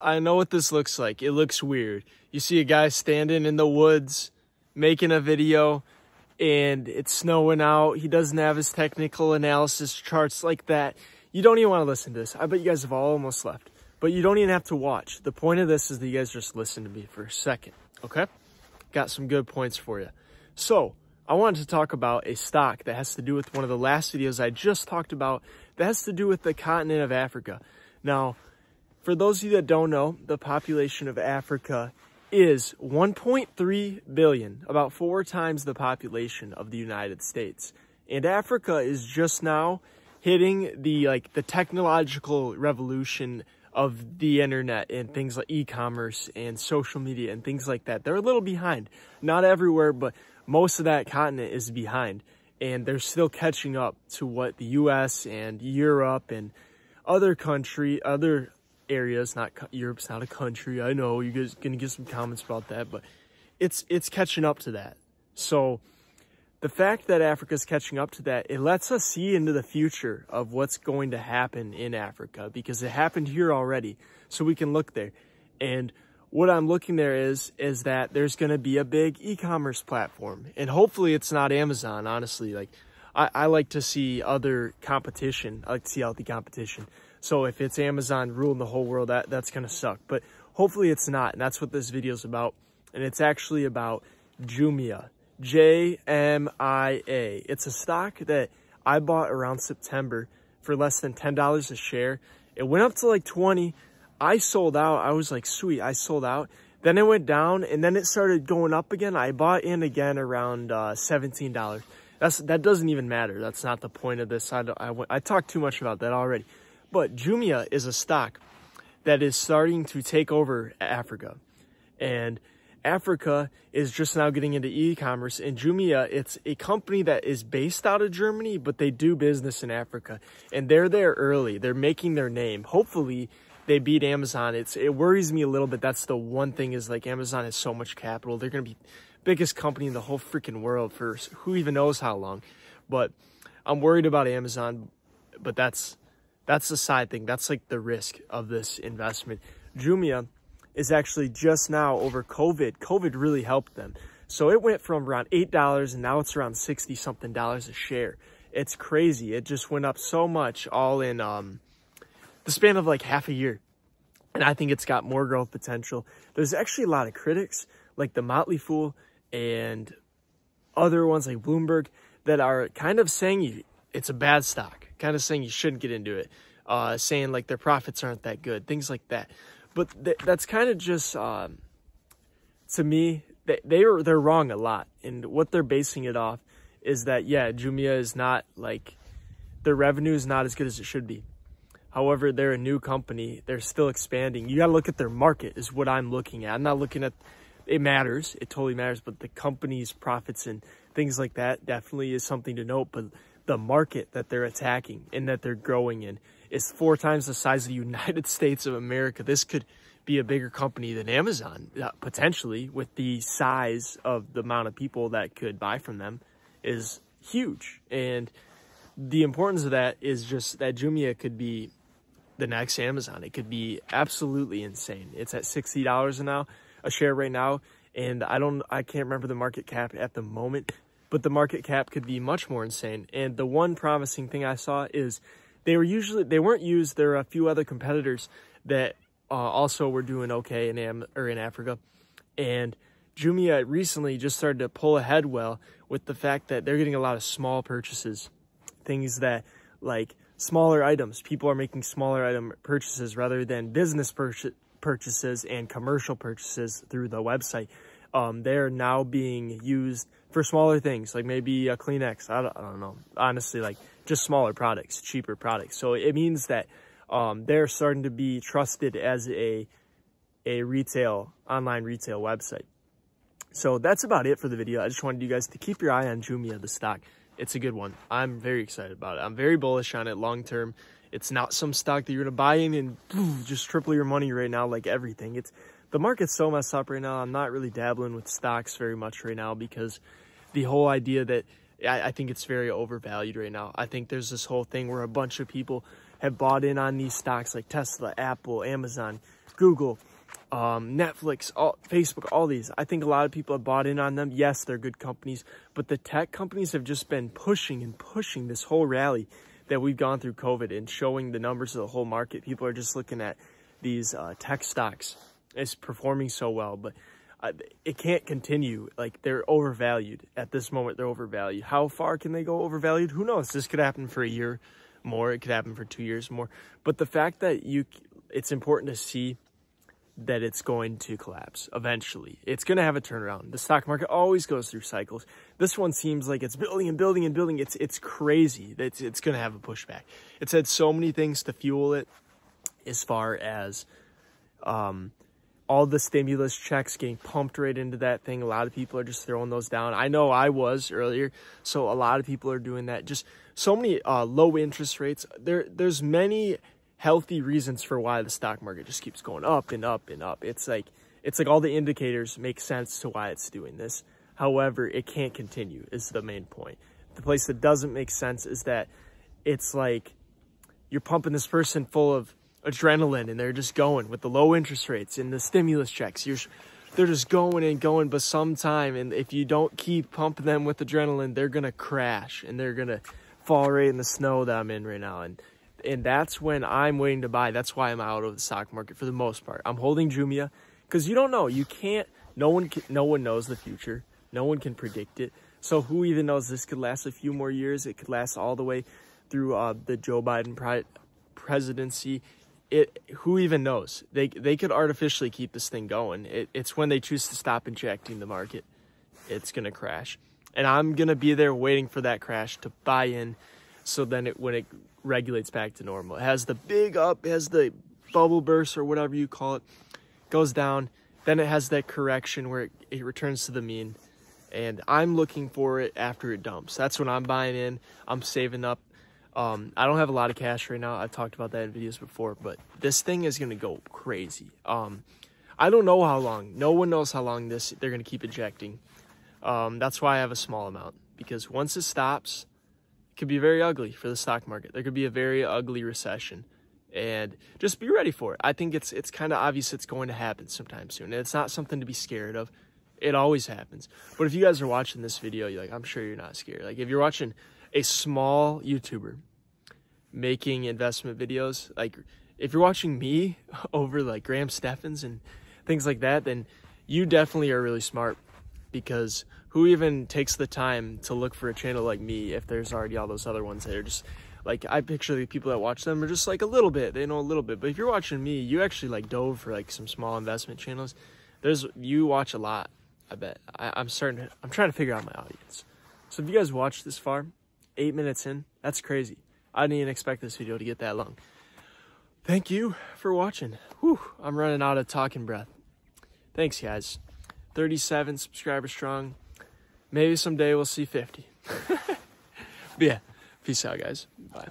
I know what this looks like. It looks weird. You see a guy standing in the woods making a video and it's snowing out. He doesn't have his technical analysis charts like that. You don't even want to listen to this. I bet you guys have all almost left, but you don't even have to watch. The point of this is that you guys just listen to me for a second, okay? Got some good points for you. So I wanted to talk about a stock that has to do with one of the last videos I just talked about that has to do with the continent of Africa. Now, for those of you that don't know, the population of Africa is 1.3 billion, about 4 times the population of the United States. And Africa is just now hitting the technological revolution of the internet and things like e-commerce and social media and things like that. They're a little behind, not everywhere, but most of that continent is behind. And they're still catching up to what the US and Europe and other areas, not Europe's not a country. I know you guys are gonna get some comments about that, but it's catching up to that. So the fact that Africa's catching up to that, it lets us see into the future of what's going to happen in Africa, because it happened here already, so we can look there. And what I'm looking there is that there's going to be a big e-commerce platform, and hopefully it's not Amazon. Honestly, I like to see other competition. I like to see healthy competition. So if it's Amazon ruling the whole world, that's going to suck. But hopefully it's not, and that's what this video is about. And it's actually about Jumia, J-M-I-A. It's a stock that I bought around September for less than $10 a share. It went up to like 20. I sold out. I was like, sweet, I sold out. Then it went down, and then it started going up again. I bought in again around $17. That doesn't even matter. That's not the point of this. I talked too much about that already. But Jumia is a stock that is starting to take over Africa. And Africa is just now getting into e-commerce. And Jumia, it's a company that is based out of Germany, but they do business in Africa. And they're there early. They're making their name. Hopefully, they beat Amazon. It worries me a little bit. That's the one thing is, like, Amazon has so much capital. They're going to be biggest company in the whole freaking world for who even knows how long. But I'm worried about Amazon, but that's the side thing. That's like the risk of this investment. Jumia is actually just now over COVID. COVID really helped them. So it went from around $8 and now it's around 60 something dollars a share. It's crazy. It just went up so much all in the span of like half a year. And I think it's got more growth potential. There's actually a lot of critics like the Motley Fool and other ones like Bloomberg that are kind of saying it's a bad stock, kind of saying you shouldn't get into it, saying like their profits aren't that good, things like that. But that's kind of just, to me, they're wrong a lot. And what they're basing it off is that, yeah, Jumia is not like, their revenue is not as good as it should be. However, they're a new company. They're still expanding. You got to look at their market is what I'm looking at. I'm not looking at, it matters. It totally matters. But the company's profits and things like that definitely is something to note. But the market that they're attacking and that they're growing in is 4 times the size of the United States of America. This could be a bigger company than Amazon, potentially, with the size of the amount of people that could buy from them is huge. And the importance of that is just that Jumia could be the next Amazon. It could be absolutely insane. It's at $60 a share right now, and I can't remember the market cap at the moment, but the market cap could be much more insane. And the one promising thing I saw is they weren't used. There are a few other competitors that also were doing okay in Africa, and Jumia recently just started to pull ahead well with the fact that they're getting a lot of small purchases, things that like smaller items. People are making smaller item purchases rather than business purchases and commercial purchases through the website. They're now being used for smaller things, like maybe a Kleenex. I don't know. Honestly, like just smaller products, cheaper products. So it means that they're starting to be trusted as a online retail website. So that's about it for the video. I just wanted you guys to keep your eye on Jumia, the stock. It's a good one. I'm very excited about it. I'm very bullish on it long term. It's not some stock that you're going to buy in and just triple your money right now, like everything. The market's so messed up right now. I'm not really dabbling with stocks very much right now because the whole idea that I think it's very overvalued right now. I think there's this whole thing where a bunch of people have bought in on these stocks like Tesla, Apple, Amazon, Google, Netflix, Facebook, all these. I think a lot of people have bought in on them. Yes, they're good companies, but the tech companies have just been pushing and pushing this whole rally that we've gone through COVID and showing the numbers of the whole market. People are just looking at these tech stocks. It's performing so well, but it can't continue. Like, they're overvalued at this moment. They're overvalued. How far can they go overvalued? Who knows? This could happen for a year more. It could happen for 2 years more. But the fact that it's important to see that it's going to collapse eventually. It's going to have a turnaround. The stock market always goes through cycles. This one seems like it's building and building and building. It's crazy. It's going to have a pushback. It's had so many things to fuel it, as far as all the stimulus checks getting pumped right into that thing. A lot of people are just throwing those down. I know I was earlier, so a lot of people are doing that. Just so many low interest rates. There's many healthy reasons for why the stock market just keeps going up and up and up. It's like all the indicators make sense to why it's doing this. However, it can't continue is the main point. The place that doesn't make sense is that it's like you're pumping this person full of adrenaline and they're just going with the low interest rates and the stimulus checks. They're just going and going, but sometime, and if you don't keep pumping them with adrenaline, they're gonna crash and they're gonna fall right in the snow that I'm in right now. And that's when I'm waiting to buy. That's why I'm out of the stock market for the most part. I'm holding Jumia because you don't know. You can't. No one knows the future. No one can predict it. So who even knows? This could last a few more years. It could last all the way through the Joe Biden presidency. Who even knows? They could artificially keep this thing going. It's when they choose to stop injecting the market, it's gonna crash, and I'm gonna be there waiting for that crash to buy in. So then when it regulates back to normal, it has the big up, it has the bubble burst or whatever you call it, goes down, then it has that correction where it returns to the mean, and I'm looking for it after it dumps. That's when I'm buying in. I'm saving up. I don't have a lot of cash right now. I've talked about that in videos before, but this thing is going to go crazy. I don't know how long. No one knows how long they're going to keep injecting. That's why I have a small amount, because once it stops, it could be very ugly for the stock market. There could be a very ugly recession, and just be ready for it. I think it's kind of obvious it's going to happen sometime soon, and it's not something to be scared of. It always happens. But if you guys are watching this video, you're like, I'm sure you're not scared. Like, if you're watching a small YouTuber making investment videos, like if you're watching me over like Graham Stephens and things like that, then you definitely are really smart, because who even takes the time to look for a channel like me if there's already all those other ones that are just like, I picture the people that watch them are just like a little bit, they know a little bit. But if you're watching me, you actually like dove for like some small investment channels. You watch a lot, I bet. I'm trying to figure out my audience. So if you guys watched this far, 8 minutes in, that's crazy. I didn't even expect this video to get that long. Thank you for watching. Whew, I'm running out of talking breath. Thanks, guys. 37 subscribers strong. Maybe someday we'll see 50. But yeah, peace out, guys. Bye.